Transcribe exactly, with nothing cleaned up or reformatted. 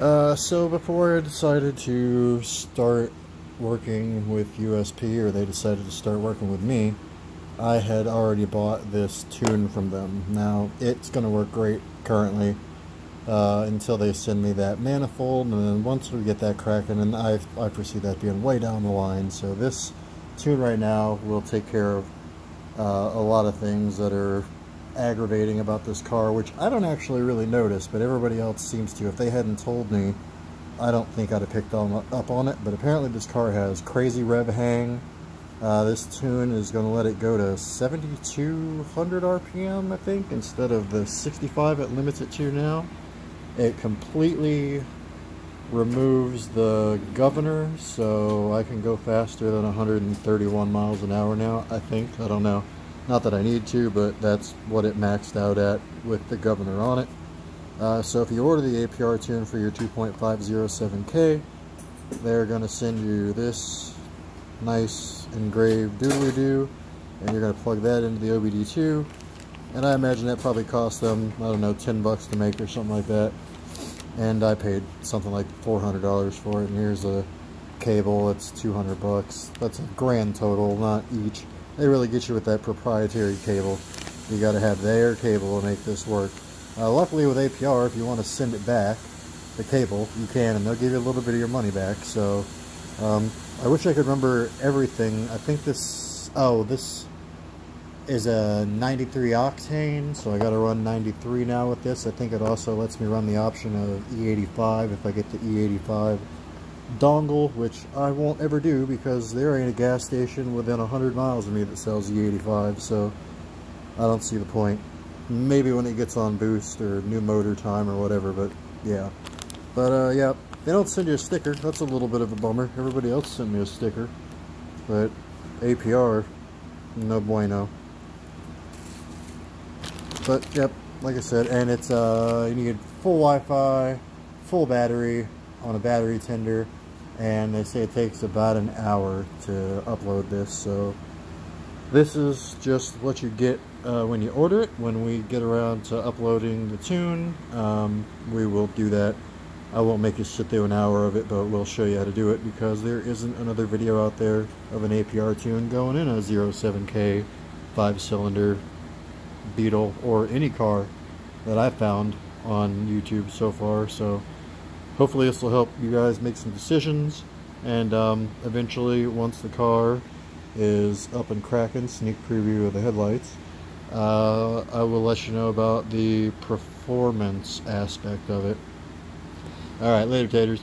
Uh, so before I decided to start working with U S P, or they decided to start working with me, I had already bought this tune from them. Now, it's going to work great currently uh, until they send me that manifold, and then once we get that cracking, and I, I foresee that being way down the line, so this tune right now will take care of uh, a lot of things that are aggravating about this car, which I don't actually really notice, but everybody else seems to. If they hadn't told me, I don't think I'd have picked on, up on it, but apparently this car has crazy rev hang. Uh, this tune is going to let it go to seventy-two hundred R P M, I think, instead of the sixty-five it limits it to now. It completely removes the governor, so I can go faster than one hundred thirty-one miles an hour now, I think. I don't know. Not that I need to, but that's what it maxed out at with the governor on it. Uh, so if you order the A P R tune for your two point five oh seven K, they're going to send you this nice engraved doodly-doo, and you're going to plug that into the O B D two, and I imagine that probably cost them, I don't know, ten bucks to make or something like that, and I paid something like four hundred dollars for it, and here's a cable, it's two hundred bucks. That's a grand total, not each. They really get you with that proprietary cable. You got to have their cable to make this work. Uh, luckily with A P R, if you want to send it back, the cable, you can, and they'll give you a little bit of your money back, so... Um, I wish I could remember everything. I think this, oh, this is a ninety-three octane, so I gotta run ninety-three now with this. I think it also lets me run the option of E eighty-five if I get the E eighty-five dongle, which I won't ever do because there ain't a gas station within one hundred miles of me that sells E eighty-five, so I don't see the point. Maybe when it gets on boost or new motor time or whatever, but yeah. But uh, yeah. They don't send you a sticker. That's a little bit of a bummer. Everybody else sent me a sticker. But A P R, no bueno. But, yep, like I said, and it's, uh, you need full Wi-Fi, full battery on a battery tender, and they say it takes about an hour to upload this, so this is just what you get uh, when you order it. When we get around to uploading the tune, um, we will do that. I won't make you sit through an hour of it, but we'll show you how to do it because there isn't another video out there of an A P R tune going in a oh seven K five-cylinder Beetle or any car that I've found on YouTube so far. So hopefully this will help you guys make some decisions, and um, eventually once the car is up and cracking, sneak preview of the headlights, uh, I will let you know about the performance aspect of it. All right, later, taters.